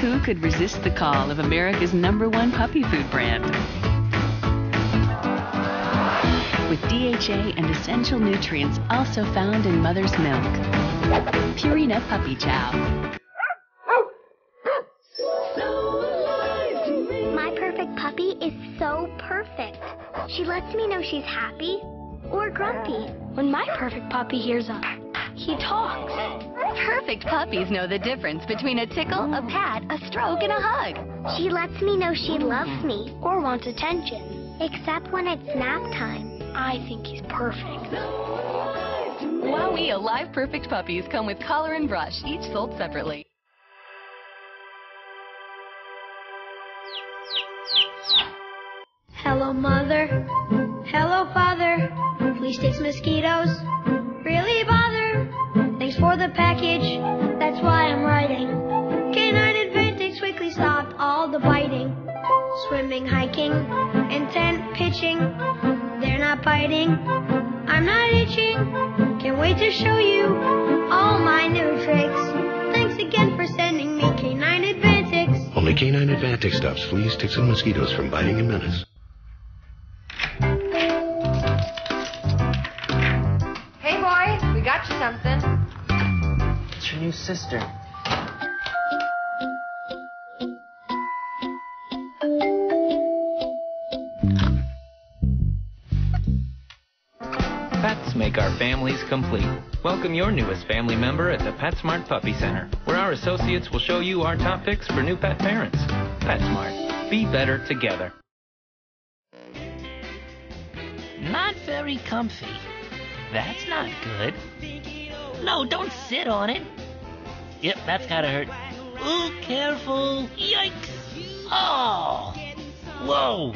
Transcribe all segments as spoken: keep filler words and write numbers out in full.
Who could resist the call of America's number one puppy food brand? With D H A and essential nutrients also found in mother's milk. Purina Puppy Chow. My perfect puppy is so perfect. She lets me know she's happy or grumpy. When my perfect puppy hears a, he talks. Perfect puppies know the difference between a tickle, a pat, a stroke, and a hug. She lets me know she loves me or wants attention, except when it's nap time. I think he's perfect. Wowie, Alive Perfect Puppies come with collar and brush, each sold separately. Hello, Mother. Hello, Father. Flea sticks, mosquitoes really bother. Thanks for the package. That's why I'm writing. Canine Advantix quickly stopped all the biting. Swimming, hiking, and tent pitching. They're not biting, I'm not itching. Can't wait to show you all my new tricks. Thanks again for sending me Canine Advantix. Only Canine Advantix stops fleas, ticks, and mosquitoes from biting and menace. Hey, boy, we got you something. It's your new sister. Pets make our families complete. Welcome your newest family member at the PetSmart Puppy Center, where our associates will show you our top picks for new pet parents. PetSmart. Be better together. Not very comfy. That's not good. No, don't sit on it. Yep, that's gotta hurt. Ooh, careful. Yikes. Oh. Whoa.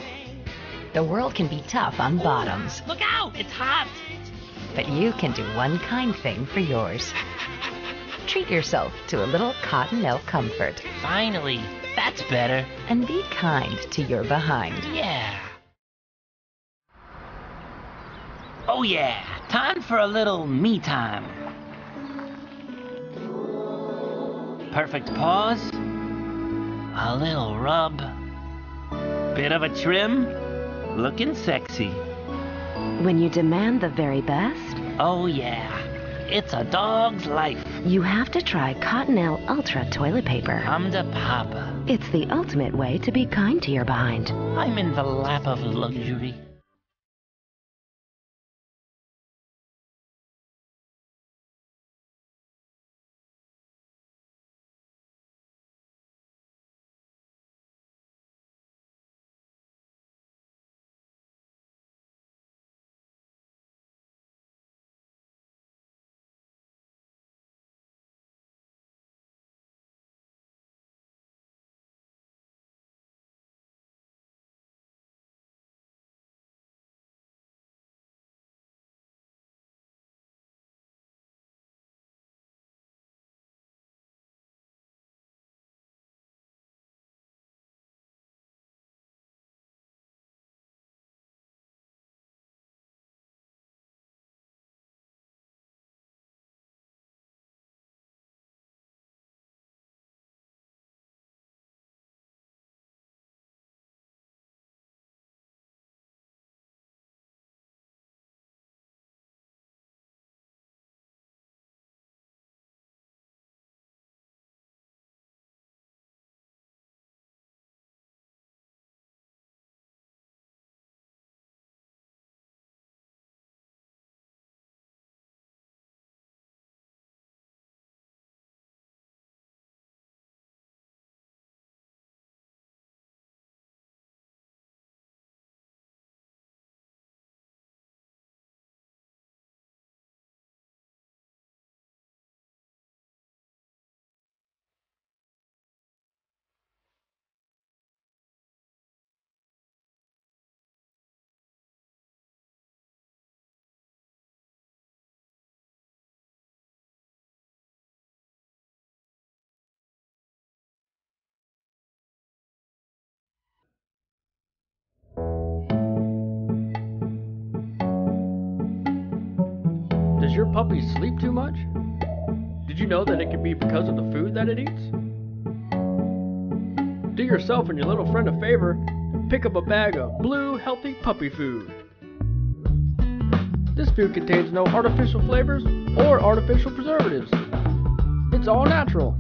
The world can be tough on bottoms. Look out! It's hot! But you can do one kind thing for yours. Treat yourself to a little Cottonelle comfort. Finally, that's better. And be kind to your behind. Yeah. Oh yeah, time for a little me time. Perfect paws. A little rub. Bit of a trim. Looking sexy. When you demand the very best? Oh yeah, it's a dog's life. You have to try Cottonelle Ultra Toilet Paper. I'm the papa. It's the ultimate way to be kind to your behind. I'm in the lap of luxury. Does your puppy sleep too much? Did you know that it can be because of the food that it eats? do yourself and your little friend a favor and pick up a bag of blue, healthy puppy food. This food contains no artificial flavors or artificial preservatives. It's all natural.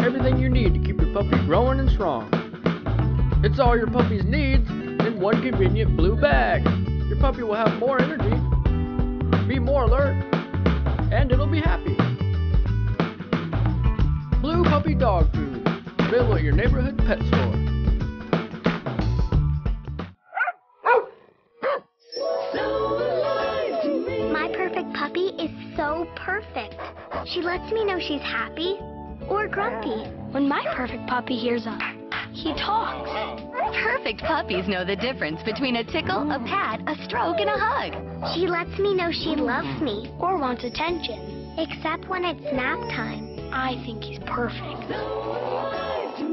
Everything you need to keep your puppy growing and strong. It's all your puppy's needs in one convenient blue bag. Your puppy will have more energy, be more alert, and it'll be happy. Blue Puppy Dog Food, available at your neighborhood pet store. So perfect. She lets me know she's happy or grumpy. When my perfect puppy hears a, he talks. Perfect puppies know the difference between a tickle, a pat, a stroke, and a hug. She lets me know she loves me or wants attention, except when it's nap time. I think he's perfect.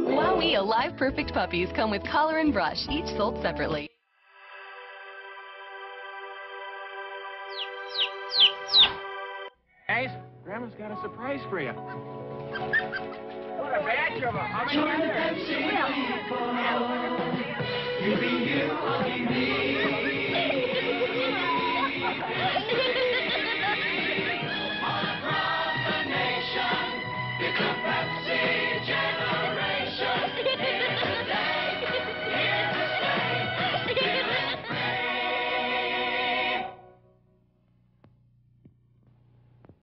Wowie, Alive Perfect Puppies come with collar and brush, each sold separately. Guys, Grandma's got a surprise for you. What a batch of them! How many are there?